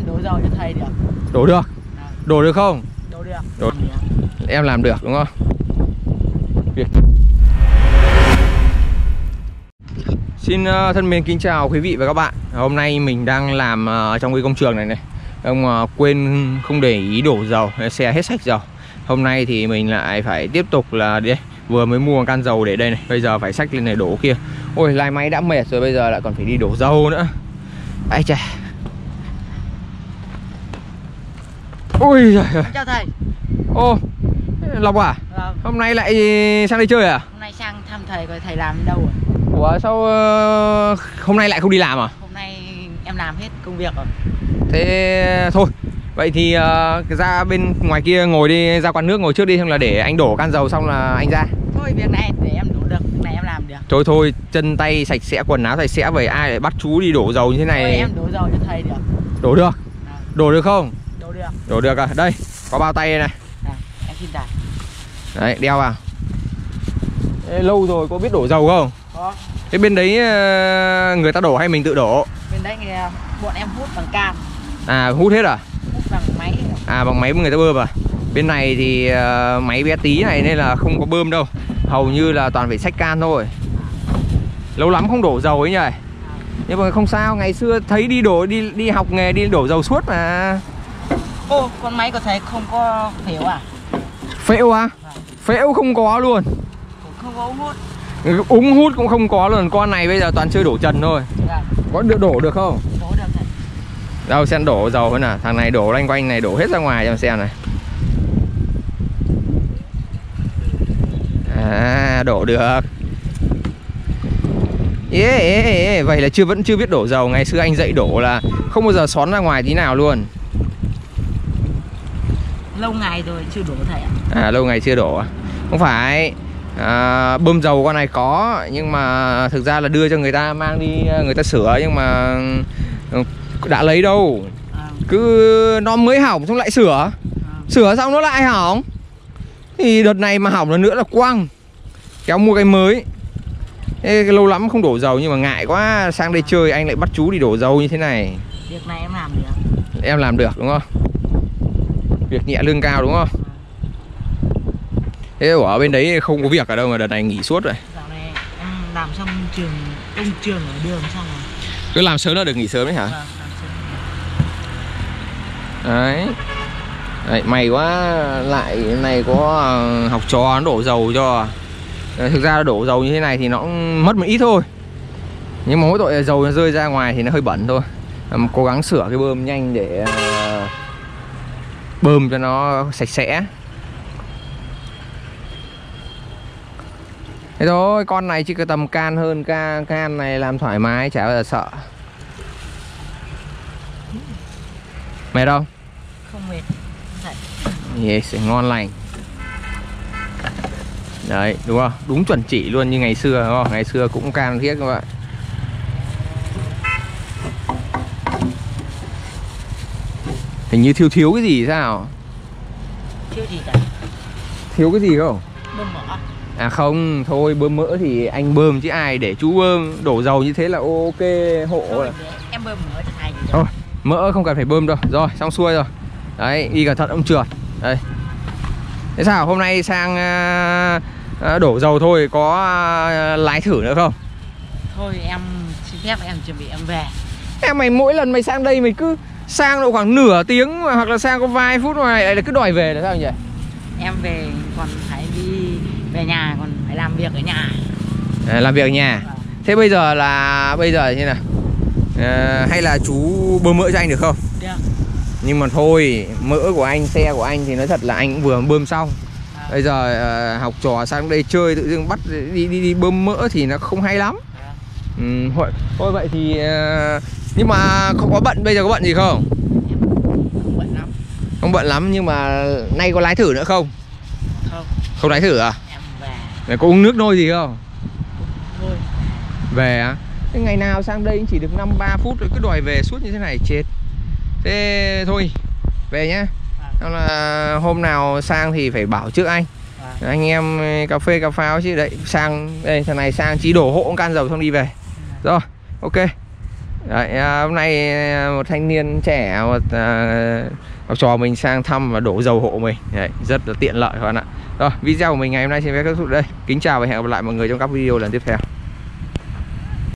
mình đổ dầu cho thầy được. Đổ được. Đổ được không? Đổ được. Đổ. Em làm được đúng không? Việc. Xin thân mến kính chào quý vị và các bạn. Hôm nay mình đang làm trong cái công trường này này. Ông quên không để ý đổ dầu, xe hết sạch dầu. Hôm nay thì mình lại phải tiếp tục là đi. Vừa mới mua một can dầu để đây này, bây giờ phải xách lên này đổ kia. Ôi lái máy đã mệt rồi, bây giờ lại còn phải đi đổ dầu nữa. Ai chà. Ôi giời. Chào thầy. Ô, Lộc à? Vâng. Hôm nay lại sang đây chơi à? Hôm nay sang thăm thầy coi thầy làm đâu rồi. Ủa sao hôm nay lại không đi làm à? Hôm nay em làm hết công việc rồi. Thế thôi. Vậy thì ra bên ngoài kia ngồi đi, ra quán nước ngồi trước đi, xong là để anh đổ can dầu xong là anh ra. Thôi việc này để em đổ được, việc này em làm được. Thôi thôi, chân tay sạch sẽ, quần áo sạch sẽ, vậy ai lại bắt chú đi đổ dầu như thế này. Thôi em đổ dầu cho thầy được. Đổ được. À. Đổ được không? Đổ được. Đổ được à? Đây, có bao tay đây này. À, em xin đặt. Đấy, đeo vào. Ê, lâu rồi có biết đổ dầu không? Có. Thế bên đấy người ta đổ hay mình tự đổ? Bên đấy người, bọn em hút bằng can. À, hút hết à? Bằng máy. À bằng máy người ta bơm à? Bên này thì máy bé tí này nên là không có bơm đâu. Hầu như là toàn phải xách can thôi. Lâu lắm không đổ dầu ấy nhỉ? À. Nhưng mà không sao, ngày xưa thấy đi đổ, đi học nghề đi đổ dầu suốt mà. Ô, con máy có thấy không có phễu à? Phễu à? À. Phễu không có luôn. Cũng không có ống hút. Ống hút cũng không có luôn, con này bây giờ toàn chơi đổ trần thôi. À. Có đổ được không? Đổ được. Đâu xem đổ dầu hơn à, thằng này đổ lanh quanh này, đổ hết ra ngoài cho xem này. À, đổ được. Yeah, vậy là vẫn chưa biết đổ dầu, ngày xưa anh dạy đổ là không bao giờ xón ra ngoài tí nào luôn. Lâu ngày rồi chưa đổ thầy ạ. À, lâu ngày chưa đổ. Không phải bơm dầu con này có, nhưng mà thực ra là đưa cho người ta mang đi người ta sửa, nhưng mà đã lấy đâu à. Cứ nó mới hỏng xong lại sửa à. Sửa xong nó lại hỏng. Thì đợt này mà hỏng lần nữa là quăng. Kéo mua cái mới. Ê, lâu lắm không đổ dầu nhưng mà ngại quá. Sang đây à. Chơi anh lại bắt chú đi đổ dầu như thế này. Việc này em làm được. Em làm được đúng không? Việc nhẹ lương cao đúng không? À. Thế ở bên đấy không có việc ở đâu mà đợt này nghỉ suốt rồi. Dạo này em làm xong trường, công trường ở đường xong rồi. Cứ làm sớm là được nghỉ sớm đấy hả? À. Đấy. Đấy, may quá lại này có học trò nó đổ dầu cho. Thực ra đổ dầu như thế này thì nó cũng mất một ít thôi. Nhưng mà mỗi tội dầu nó rơi ra ngoài thì nó hơi bẩn thôi. Cố gắng sửa cái bơm nhanh để bơm cho nó sạch sẽ. Thế thôi, con này chỉ có tầm can hơn, can này làm thoải mái chả bao giờ sợ. Mệt không? Không mệt. Yes, ngon lành. Đấy, đúng không? Đúng chuẩn chỉ luôn như ngày xưa đúng không? Ngày xưa cũng can thiết các bạn. Hình như thiếu cái gì sao? Thiếu gì cả? Thiếu cái gì không? Bơm mỡ. À không, thôi bơm mỡ thì anh bơm chứ ai để chú bơm. Đổ dầu như thế là ok hộ thôi, là... Em bơm mỡ cho thầy thôi. Mỡ không cần phải bơm đâu. Rồi, xong xuôi rồi. Đấy, đi cẩn thận ông trượt. Đây. Thế sao hôm nay sang đổ dầu thôi, có lái thử nữa không? Thôi em xin phép em chuẩn bị em về. Em mày mỗi lần mày sang đây mày cứ sang độ khoảng nửa tiếng hoặc là sang có vài phút ngoài lại là cứ đòi về là sao nhỉ? Em về còn phải đi về nhà, còn phải làm việc ở nhà. À, làm việc ở nhà. Vâng. Thế bây giờ là như nào? Hay là chú bơm mỡ cho anh được không? Được. Nhưng mà thôi, mỡ của anh, xe của anh thì nói thật là anh cũng vừa bơm xong. À. Bây giờ học trò sang đây chơi tự dưng bắt đi bơm mỡ thì nó không hay lắm. À. Thôi vậy thì nhưng mà không có bận, bây giờ có bận gì không? Em không bận lắm. Không bận lắm nhưng mà nay có lái thử nữa không? Không. Không lái thử à? Em về. Này, có uống nước nôi gì không? Thôi. Về á? Thế ngày nào sang đây chỉ được 5-3 phút rồi cứ đòi về suốt như thế này chết. Thế thôi về nhá. À. Là hôm nào sang thì phải bảo trước anh. À. Anh em cà phê cà pháo chứ. Đấy sang đây thằng này sang chỉ đổ hộ can dầu xong đi về. À. Rồi ok. Đấy, hôm nay một thanh niên trẻ học trò mình sang thăm và đổ dầu hộ mình. Đấy, rất là tiện lợi các bạn ạ. Rồi, video của mình ngày hôm nay xin phép kết thúc đây. Kính chào và hẹn gặp lại mọi người trong các video lần tiếp theo.